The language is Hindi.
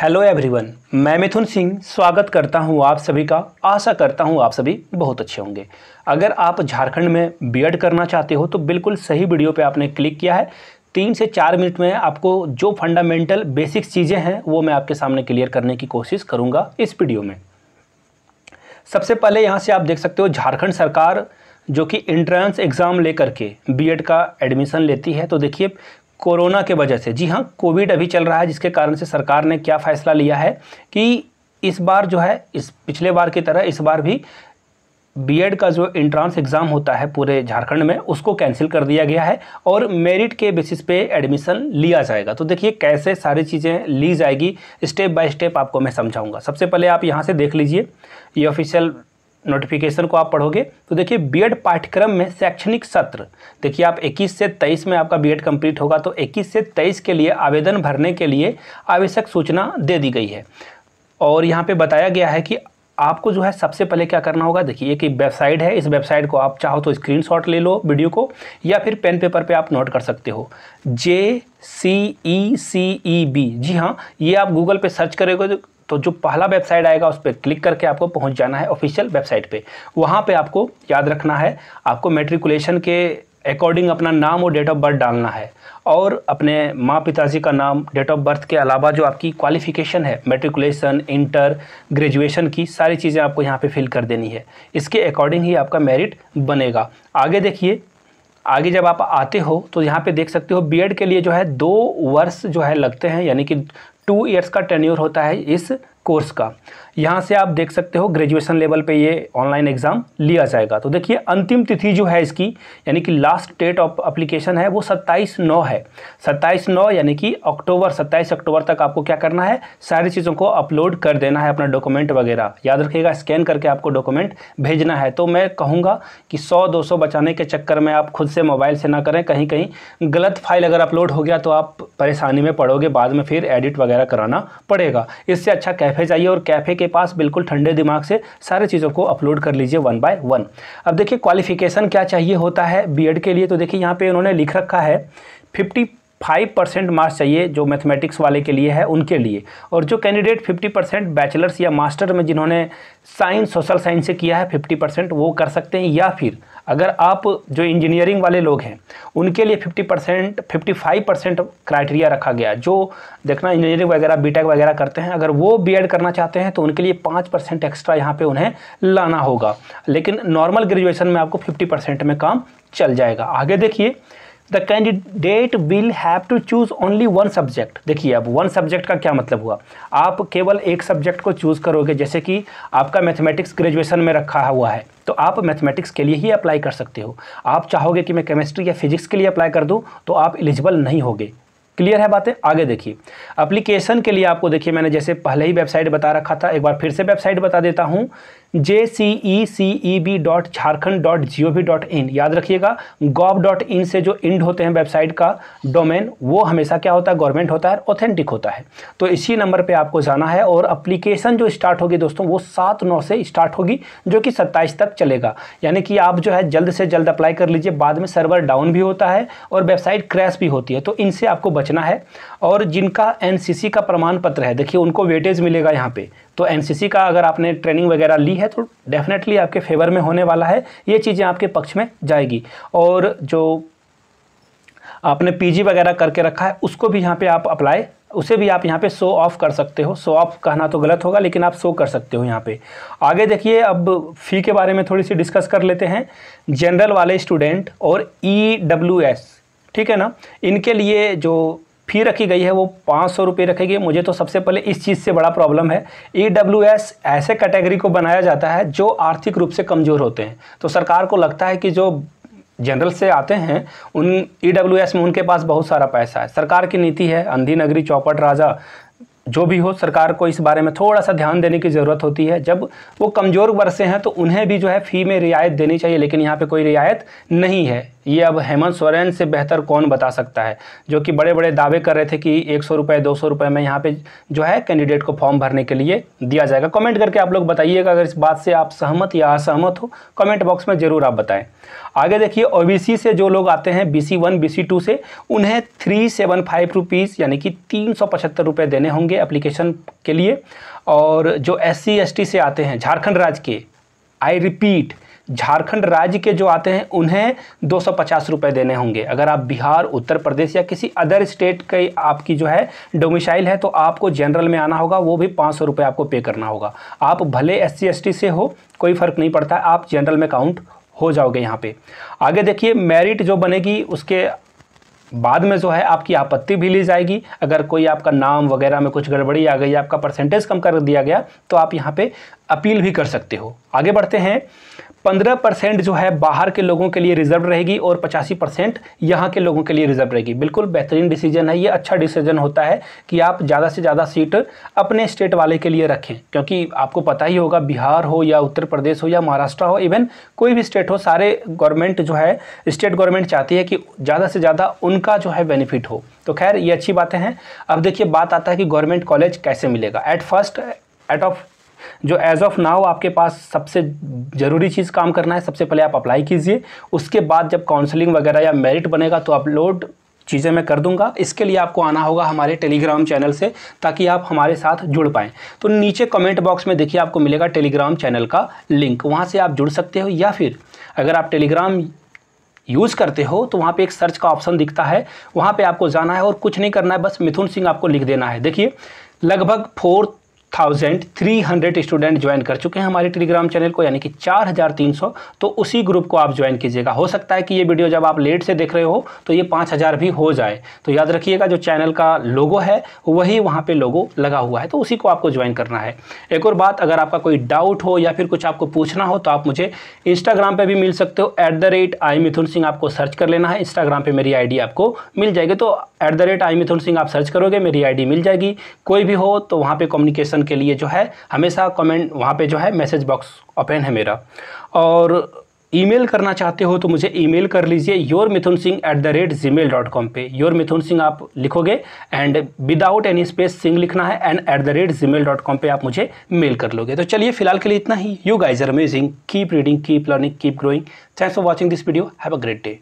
हेलो एवरीवन, मैं मिथुन सिंह स्वागत करता हूं आप सभी का। आशा करता हूं आप सभी बहुत अच्छे होंगे। अगर आप झारखंड में बीएड करना चाहते हो तो बिल्कुल सही वीडियो पे आपने क्लिक किया है। 3 से 4 मिनट में आपको जो फंडामेंटल बेसिक्स चीज़ें हैं वो मैं आपके सामने क्लियर करने की कोशिश करूँगा इस वीडियो में। सबसे पहले यहाँ से आप देख सकते हो झारखंड सरकार जो कि एंट्रेंस एग्ज़ाम लेकर के बीएड का एडमिशन लेती है। तो देखिए कोरोना के वजह से, जी हाँ, कोविड अभी चल रहा है, जिसके कारण से सरकार ने क्या फ़ैसला लिया है कि इस बार जो है, इस पिछले बार की तरह इस बार भी बीएड का जो एंट्रेंस एग्ज़ाम होता है पूरे झारखंड में उसको कैंसिल कर दिया गया है और मेरिट के बेसिस पे एडमिशन लिया जाएगा। तो देखिए कैसे सारी चीज़ें ली जाएगी, स्टेप बाय स्टेप आपको मैं समझाऊंगा। सबसे पहले आप यहाँ से देख लीजिए, ये ऑफिशियल नोटिफिकेशन को आप पढ़ोगे तो देखिए बीएड पाठ्यक्रम में शैक्षणिक सत्र, देखिए आप 21 से 23 में आपका बीएड कंप्लीट होगा, तो 21 से 23 के लिए आवेदन भरने के लिए आवश्यक सूचना दे दी गई है। और यहाँ पे बताया गया है कि आपको जो है सबसे पहले क्या करना होगा। देखिए एक वेबसाइट है, इस वेबसाइट को आप चाहो तो स्क्रीनशॉट ले लो वीडियो को, या फिर पेन पेपर पे आप नोट कर सकते हो, JCECEB। जी हाँ, ये आप गूगल पे सर्च करोगे तो जो पहला वेबसाइट आएगा उस पर क्लिक करके आपको पहुंच जाना है ऑफिशियल वेबसाइट पे। वहाँ पे आपको याद रखना है, आपको मेट्रिकुलेशन के अकॉर्डिंग अपना नाम और डेट ऑफ बर्थ डालना है और अपने माँ पिताजी का नाम, डेट ऑफ बर्थ के अलावा जो आपकी क्वालिफ़िकेशन है मेट्रिकुलेशन, इंटर, ग्रेजुएशन की सारी चीज़ें आपको यहाँ पे फिल कर देनी है। इसके अकॉर्डिंग ही आपका मेरिट बनेगा। आगे देखिए, आगे जब आप आते हो तो यहाँ पे देख सकते हो बीएड के लिए जो है 2 वर्ष जो है लगते हैं, यानी कि 2 इयर्स का टेन्योर होता है इस कोर्स का। यहाँ से आप देख सकते हो ग्रेजुएशन लेवल पे ये ऑनलाइन एग्ज़ाम लिया जाएगा। तो देखिए अंतिम तिथि जो है इसकी, यानी कि लास्ट डेट ऑफ एप्लीकेशन है वो 27/9 है। 27/9 यानी कि अक्टूबर, 27 अक्टूबर तक आपको क्या करना है, सारी चीज़ों को अपलोड कर देना है, अपना डॉक्यूमेंट वगैरह। याद रखिएगा स्कैन करके आपको डॉक्यूमेंट भेजना है। तो मैं कहूँगा कि 100-200 बचाने के चक्कर में आप खुद से मोबाइल से ना करें, कहीं कहीं गलत फाइल अगर अपलोड हो गया तो आप परेशानी में पड़ोगे, बाद में फिर एडिट वगैरह कराना पड़ेगा। इससे अच्छा कैफ़े जाइए और कैफ़े के पास बिल्कुल ठंडे दिमाग से सारी चीज़ों को अपलोड कर लीजिए 1 बाय 1। अब देखिए क्वालिफिकेशन क्या चाहिए होता है बीएड के लिए। तो देखिए यहाँ पे उन्होंने लिख रखा है 55% मार्क्स चाहिए जो मैथमेटिक्स वाले के लिए है उनके लिए, और जो कैंडिडेट 50% बैचलर्स या मास्टर में जिन्होंने साइंस, सोशल साइंस से किया है 50% वो कर सकते हैं, या फिर अगर आप जो इंजीनियरिंग वाले लोग हैं उनके लिए 50%, 55% क्राइटेरिया रखा गया। जो देखना इंजीनियरिंग वगैरह, बीटेक वगैरह करते हैं, अगर वो बीएड करना चाहते हैं तो उनके लिए 5% एक्स्ट्रा यहाँ पे उन्हें लाना होगा, लेकिन नॉर्मल ग्रेजुएशन में आपको 50% में काम चल जाएगा। आगे देखिए, the candidate will have to choose only 1 subject. देखिए अब 1 सब्जेक्ट का क्या मतलब हुआ, आप केवल एक सब्जेक्ट को चूज़ करोगे। जैसे कि आपका मैथमेटिक्स ग्रेजुएशन में रखा हुआ है तो आप मैथमेटिक्स के लिए ही अप्लाई कर सकते हो। आप चाहोगे कि मैं केमिस्ट्री या फिजिक्स के लिए अप्लाई कर दूं तो आप एलिजिबल नहीं होगे। क्लियर है बातें। आगे देखिए, एप्लीकेशन के लिए आपको, देखिए मैंने जैसे पहले ही वेबसाइट बता रखा था, एक बार फिर से वेबसाइट बता देता हूँ, JCECEB.jharkhand.gov.in। याद रखिएगा gov.in से जो इंड होते हैं वेबसाइट का डोमेन, वो हमेशा क्या होता है, गवर्नमेंट होता है, ऑथेंटिक होता है। तो इसी नंबर पे आपको जाना है और एप्लीकेशन जो स्टार्ट होगी दोस्तों वो 7/9 से स्टार्ट होगी जो कि 27 तक चलेगा। यानी कि आप जो है जल्द से जल्द अप्लाई कर लीजिए, बाद में सर्वर डाउन भी होता है और वेबसाइट क्रैश भी होती है, तो इनसे आपको बचना है। और जिनका NCC का प्रमाण पत्र है, देखिए उनको वेटेज मिलेगा यहाँ पे। तो NCC का अगर आपने ट्रेनिंग वगैरह ली है तो डेफिनेटली आपके फेवर में होने वाला है, ये चीज़ें आपके पक्ष में जाएगी। और जो आपने PG वगैरह करके रखा है उसको भी यहाँ पे आप अप्लाई, उसे भी आप यहाँ पे शो ऑफ कर सकते हो। शो ऑफ कहना तो गलत होगा, लेकिन आप शो कर सकते हो यहाँ पे। आगे देखिए, अब फ़ी के बारे में थोड़ी सी डिस्कस कर लेते हैं। जनरल वाले स्टूडेंट और EWS, ठीक है ना, इनके लिए जो फ़ी रखी गई है वो 500 रुपये रखेगी। मुझे तो सबसे पहले इस चीज़ से बड़ा प्रॉब्लम है, EWS ऐसे कैटेगरी को बनाया जाता है जो आर्थिक रूप से कमज़ोर होते हैं। तो सरकार को लगता है कि जो जनरल से आते हैं उन EWS में उनके पास बहुत सारा पैसा है। सरकार की नीति है अंधी नगरी, चौपट राजा, जो भी हो, सरकार को इस बारे में थोड़ा सा ध्यान देने की ज़रूरत होती है। जब वो कमज़ोर वर्ग से हैं तो उन्हें भी जो है फ़ी में रियायत देनी चाहिए, लेकिन यहाँ पर कोई रियायत नहीं है। ये अब हेमंत सोरेन से बेहतर कौन बता सकता है, जो कि बड़े बड़े दावे कर रहे थे कि 100 रुपये 200 रुपये में यहाँ पे जो है कैंडिडेट को फॉर्म भरने के लिए दिया जाएगा। कमेंट करके आप लोग बताइएगा अगर इस बात से आप सहमत या असहमत हो, कमेंट बॉक्स में ज़रूर आप बताएं। आगे देखिए, ओबीसी से जो लोग आते हैं, BC1 BC2 से, उन्हें 375 रुपीज़ यानी कि 375 रुपये देने होंगे एप्लीकेशन के लिए। और जो SC ST से आते हैं झारखंड राज्य के, आई रिपीट झारखंड राज्य के जो आते हैं, उन्हें 250 रुपये देने होंगे। अगर आप बिहार, उत्तर प्रदेश या किसी अदर स्टेट के आपकी जो है डोमिसाइल है तो आपको जनरल में आना होगा, वो भी 500 रुपये आपको पे करना होगा। आप भले SC ST से हो, कोई फ़र्क नहीं पड़ता, आप जनरल में काउंट हो जाओगे यहाँ पे। आगे देखिए, मेरिट जो बनेगी उसके बाद में जो है आपकी आपत्ति भी ली जाएगी। अगर कोई आपका नाम वगैरह में कुछ गड़बड़ी आ गई, आपका परसेंटेज कम कर दिया गया, तो आप यहाँ पे अपील भी कर सकते हो। आगे बढ़ते हैं, 15% जो है बाहर के लोगों के लिए रिजर्व रहेगी और 85% यहाँ के लोगों के लिए रिजर्व रहेगी। बिल्कुल बेहतरीन डिसीजन है ये, अच्छा डिसीजन होता है कि आप ज़्यादा से ज़्यादा सीट अपने स्टेट वाले के लिए रखें, क्योंकि आपको पता ही होगा बिहार हो या उत्तर प्रदेश हो या महाराष्ट्र हो, इवन कोई भी स्टेट हो, सारे गवर्नमेंट जो है स्टेट गवर्नमेंट चाहती है कि ज़्यादा से ज़्यादा उनका जो है बेनिफिट हो। तो खैर ये अच्छी बातें हैं। अब देखिए, बात आता है कि गवर्नमेंट कॉलेज कैसे मिलेगा। एज ऑफ नाउ आपके पास सबसे ज़रूरी चीज़ काम करना है, सबसे पहले आप अप्लाई कीजिए, उसके बाद जब काउंसलिंग वगैरह या मेरिट बनेगा तो अपलोड चीज़ें मैं कर दूंगा। इसके लिए आपको आना होगा हमारे टेलीग्राम चैनल से, ताकि आप हमारे साथ जुड़ पाएँ। तो नीचे कमेंट बॉक्स में देखिए आपको मिलेगा टेलीग्राम चैनल का लिंक, वहाँ से आप जुड़ सकते हो। या फिर अगर आप टेलीग्राम यूज़ करते हो तो वहाँ पे एक सर्च का ऑप्शन दिखता है, वहाँ पे आपको जाना है और कुछ नहीं करना है, बस मिथुन सिंह आपको लिख देना है। देखिए, लगभग 4,300 स्टूडेंट ज्वाइन कर चुके हैं हमारे टेलीग्राम चैनल को, यानी कि 4,300। तो उसी ग्रुप को आप ज्वाइन कीजिएगा। हो सकता है कि ये वीडियो जब आप लेट से देख रहे हो तो ये 5,000 भी हो जाए। तो याद रखिएगा, जो चैनल का लोगो है वही वहाँ पे लोगो लगा हुआ है, तो उसी को आपको ज्वाइन करना है। एक और बात, अगर आपका कोई डाउट हो या फिर कुछ आपको पूछना हो तो आप मुझे इंस्टाग्राम पर भी मिल सकते हो। @IMithunSingh आपको सर्च कर लेना है, इंस्टाग्राम पर मेरी ID आपको मिल जाएगी। तो @IMithunSingh आप सर्च करोगे, मेरी ID मिल जाएगी। कोई भी हो तो वहाँ पर कम्युनिकेशन के लिए जो है हमेशा कमेंट, वहाँ पे जो है मैसेज बॉक्स ओपन है मेरा। और ईमेल करना चाहते हो तो मुझे ईमेल कर लीजिए yourmithunSingh@gmail.com पे। yourmithunSingh आप लिखोगे and without any space Singh लिखना है एंड @gmail.com पे आप मुझे मेल कर लोगे। तो चलिए फिलहाल के लिए इतना ही। You guys are amazing, keep reading, keep learning, keep growing. Thanks for watching this video, have a great day.